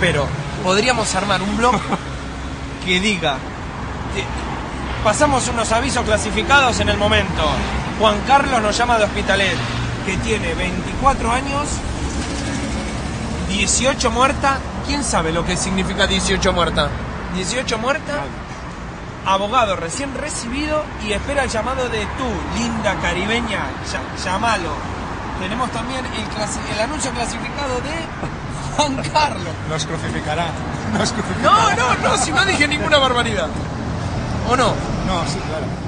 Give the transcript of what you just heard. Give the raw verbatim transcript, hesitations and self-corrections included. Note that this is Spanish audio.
Pero podríamos armar un blog que diga, pasamos unos avisos clasificados en el momento. Juan Carlos nos llama de Hospitalet, que tiene veinticuatro años, dieciocho muerta. ¿Quién sabe lo que significa dieciocho muerta? dieciocho muerta, abogado recién recibido y espera el llamado de tú, linda caribeña, llámalo. Tenemos también el, el anuncio clasificado de Juan Carlos. Nos crucificará. Nos crucificará. No, no, no, si no dije ninguna barbaridad. ¿O no? No, sí, claro.